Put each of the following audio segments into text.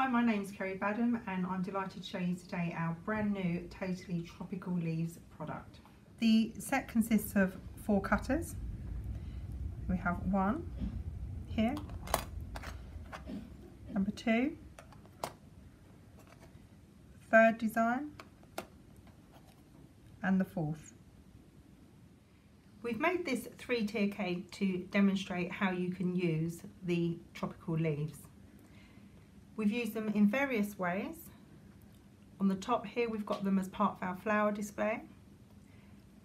Hi, my name's Kerry Badham and I'm delighted to show you today our brand new Totally Tropical Leaves product. The set consists of 4 cutters. We have 1 here, number 2, third design and the 4th. We've made this 3-tier cake to demonstrate how you can use the tropical leaves. We've used them in various ways. On the top here we've got them as part of our flower display,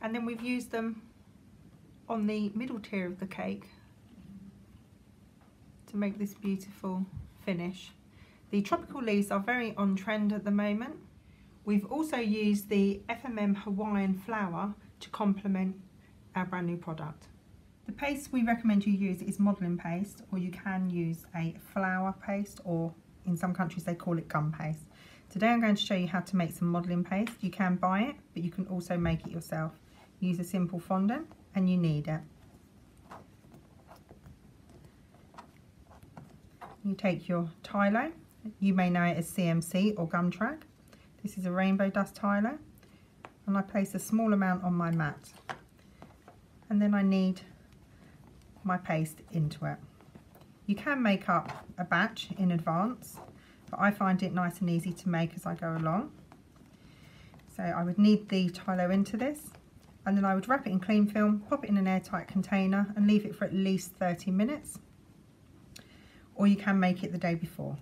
and then we've used them on the middle tier of the cake to make this beautiful finish. The tropical leaves are very on trend at the moment. We've also used the FMM Hawaiian flower to complement our brand new product. The paste we recommend you use is modelling paste, or you can use a flower paste, or in some countries they call it gum paste. Today I'm going to show you how to make some modelling paste. You can buy it, but you can also make it yourself. Use a simple fondant and you knead it. You take your tylose, you may know it as CMC or gum trag. This is a Rainbow Dust tylose, and I place a small amount on my mat, and then I knead my paste into it. You can make up a batch in advance, but I find it nice and easy to make as I go along. So I would knead the tylose into this, and then I would wrap it in cling film, pop it in an airtight container and leave it for at least 30 minutes. Or you can make it the day before.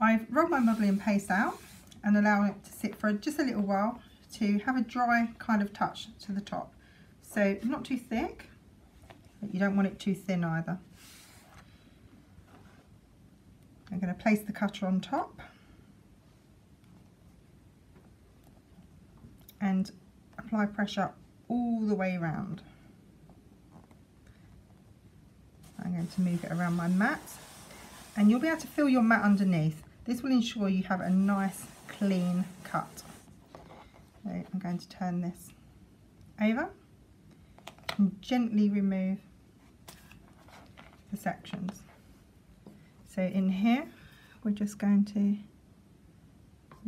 I've rolled my modelling paste out and allow it to sit for just a little while to have a dry kind of touch to the top. So not too thick, but you don't want it too thin either. I'm going to place the cutter on top, and apply pressure all the way around. I'm going to move it around my mat, and you'll be able to feel your mat underneath. This will ensure you have a nice clean cut. So I'm going to turn this over and gently remove the sections. So in here we're just going to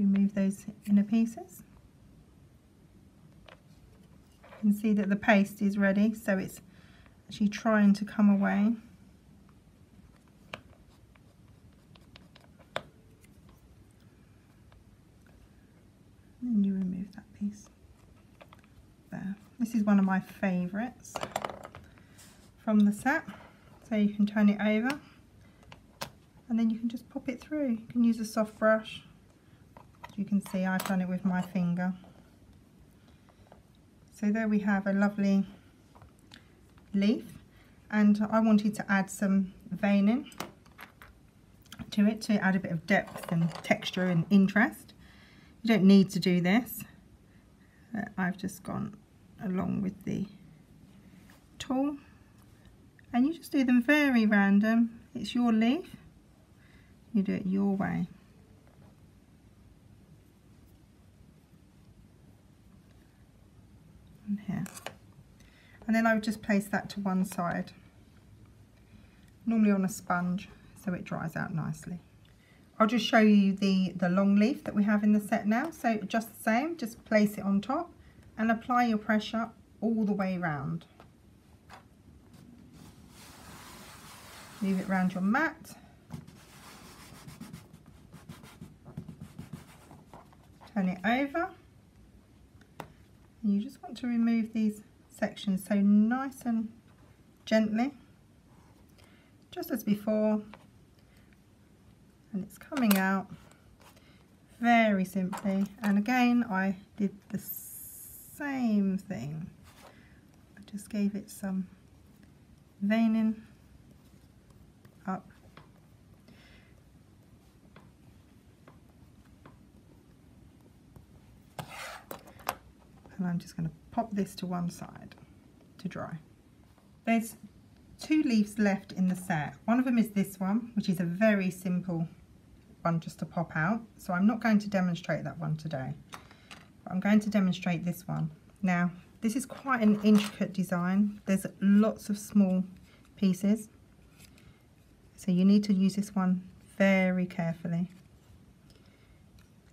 remove those inner pieces. You can see that the paste is ready, so it's actually trying to come away. And you remove that piece there. This is one of my favourites from the set. So you can turn it over and then you can just pop it through. You can use a soft brush. As you can see, I've done it with my finger. So there we have a lovely leaf, and I wanted to add some veining to it to add a bit of depth and texture and interest. You don't need to do this. I've just gone along with the tool, and you just do them very random. It's your leaf, you do it your way. Here, and then I would just place that to one side, normally on a sponge, so it dries out nicely. I'll just show you the long leaf that we have in the set now. So just the same, just place it on top and apply your pressure all the way round. Move it round your mat, turn it over. You just want to remove these sections, so nice and gently, just as before, and it's coming out very simply. And again, I did the same thing. I just gave it some veining up. And I'm just going to pop this to one side to dry. There's 2 leaves left in the set. One of them is this one, which is a very simple one just to pop out. So I'm not going to demonstrate that one today. But I'm going to demonstrate this one. Now, this is quite an intricate design. There's lots of small pieces. So you need to use this one very carefully.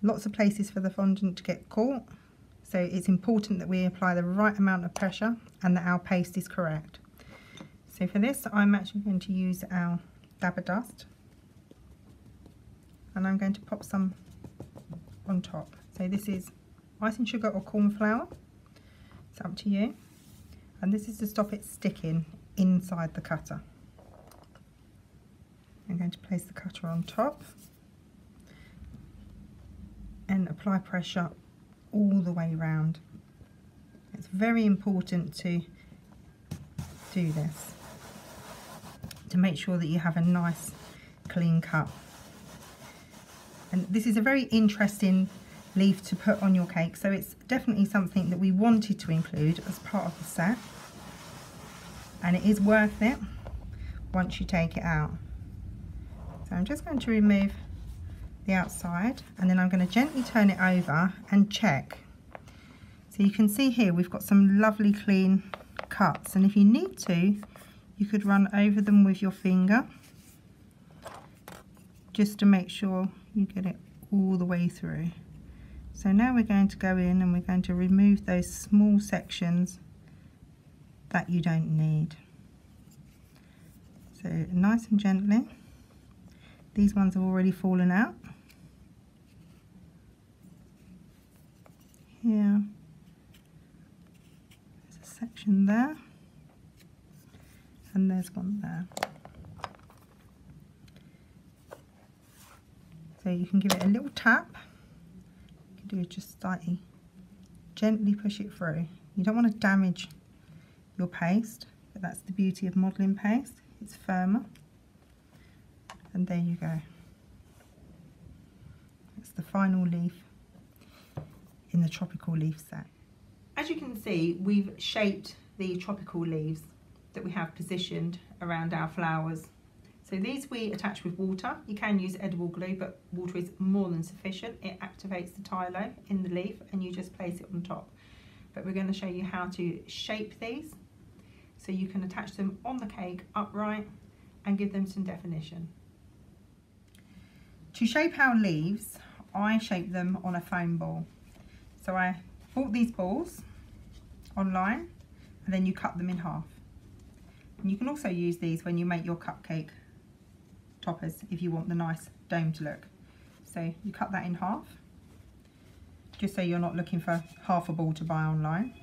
Lots of places for the fondant to get caught, so it's important that we apply the right amount of pressure and that our paste is correct. So for this I'm actually going to use our Dabber Dust, and I'm going to pop some on top. So this is icing sugar or corn flour, it's up to you, and this is to stop it sticking inside the cutter. I'm going to place the cutter on top and apply pressure all the way round. It's very important to do this to make sure that you have a nice clean cut. And this is a very interesting leaf to put on your cake, so it's definitely something that we wanted to include as part of the set, and it is worth it once you take it out. So I'm just going to remove the outside, and then I'm going to gently turn it over and check. So you can see here we've got some lovely clean cuts, and if you need to, you could run over them with your finger just to make sure you get it all the way through. So now we're going to go in and we're going to remove those small sections that you don't need. So nice and gently. These ones have already fallen out. Here, there's a section there, and there's one there. So you can give it a little tap. You can do it just slightly, gently push it through. You don't want to damage your paste, but that's the beauty of modelling paste. It's firmer. And there you go. That's the final leaf in the tropical leaf set. As you can see, we've shaped the tropical leaves that we have positioned around our flowers. So these we attach with water. You can use edible glue, but water is more than sufficient. It activates the tylose in the leaf and you just place it on top. But we're going to show you how to shape these so you can attach them on the cake upright and give them some definition. To shape our leaves, I shape them on a foam ball. So I bought these balls online, and then you cut them in half. And you can also use these when you make your cupcake toppers if you want the nice domed look. So you cut that in half, just so you're not looking for half a ball to buy online.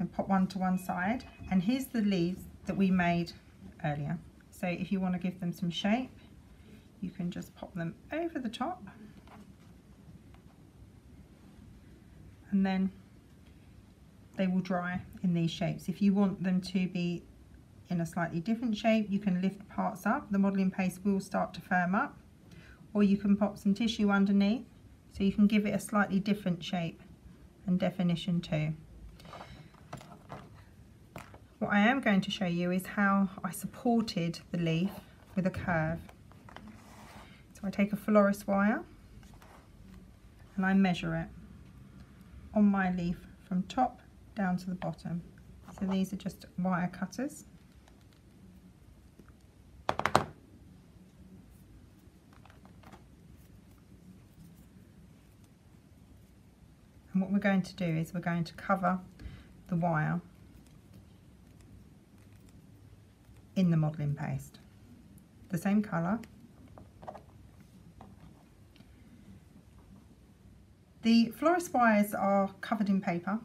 And pop one to one side. And here's the leaves that we made earlier. So if you want to give them some shape, you can just pop them over the top, and then they will dry in these shapes. If you want them to be in a slightly different shape, you can lift parts up. The modelling paste will start to firm up, or you can pop some tissue underneath so you can give it a slightly different shape and definition too. What I am going to show you is how I supported the leaf with a curve. I take a florist wire and I measure it on my leaf from top down to the bottom. So these are just wire cutters. And what we're going to do is we're going to cover the wire in the modelling paste, the same colour. The florist wires are covered in paper,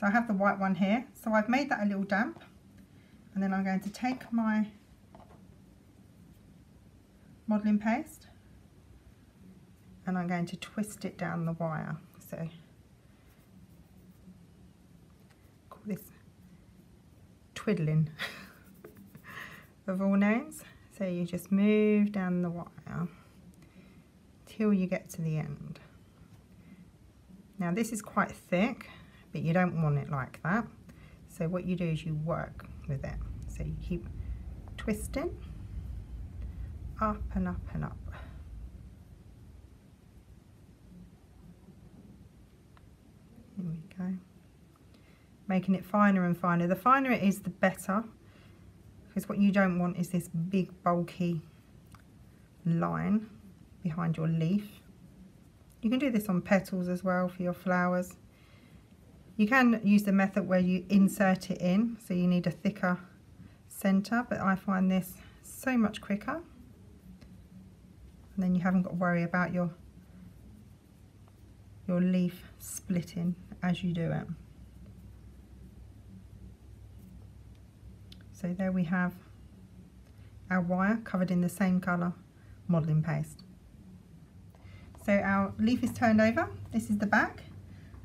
so I have the white one here, so I've made that a little damp, and then I'm going to take my modelling paste and I'm going to twist it down the wire. So I call this twiddling of all names. So you just move down the wire till you get to the end. Now this is quite thick, but you don't want it like that. So what you do is you work with it. So you keep twisting up and up and up. There we go. Making it finer and finer. The finer it is, the better, because what you don't want is this big bulky line behind your leaf. You can do this on petals as well for your flowers. You can use the method where you insert it in, so you need a thicker center, but I find this so much quicker, and then you haven't got to worry about your leaf splitting as you do it. So there we have our wire covered in the same colour modelling paste. So our leaf is turned over, this is the back,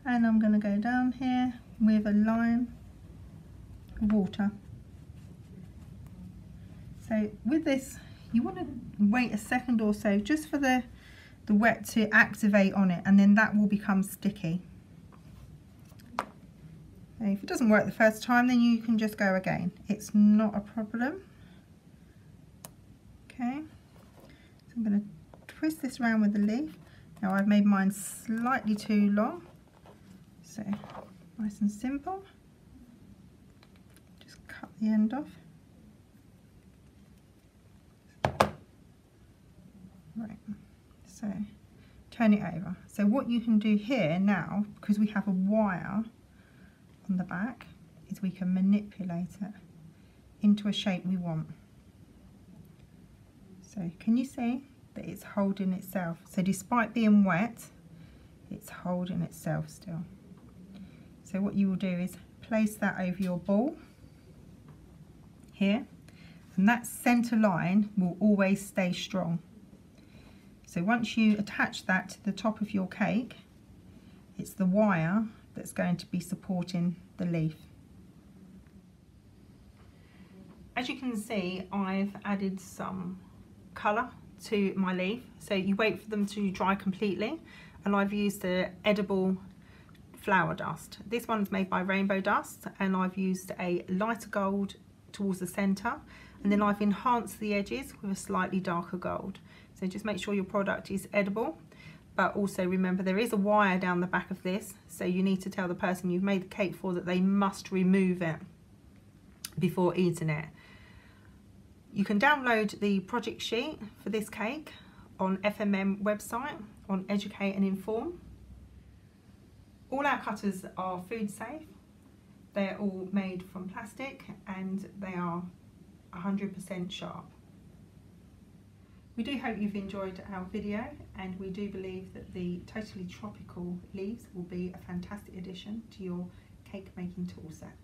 and I'm going to go down here with a line of water. So with this you want to wait a second or so just for the wet to activate on it, and then that will become sticky. If it doesn't work the first time, then you can just go again. It's not a problem. Okay, so I'm going to twist this around with the leaf. Now I've made mine slightly too long, so nice and simple. Just cut the end off. Right, so turn it over. So what you can do here now, because we have a wire on the back, is we can manipulate it into a shape we want. So can you see that it's holding itself? So despite being wet, it's holding itself still. So what you will do is place that over your ball here, and that center line will always stay strong. So once you attach that to the top of your cake, it's the wire that's going to be supporting the leaf. As you can see, I've added some colour to my leaf, so you wait for them to dry completely, and I've used the edible flower dust. This one's made by Rainbow Dust, and I've used a lighter gold towards the centre, and then I've enhanced the edges with a slightly darker gold. So just make sure your product is edible. But also remember, there is a wire down the back of this, so you need to tell the person you've made the cake for that they must remove it before eating it. You can download the project sheet for this cake on FMM website, on Educate and Inform. All our cutters are food safe. They're all made from plastic and they are 100% sharp. We do hope you've enjoyed our video, and we do believe that the Totally Tropical leaves will be a fantastic addition to your cake making tool set.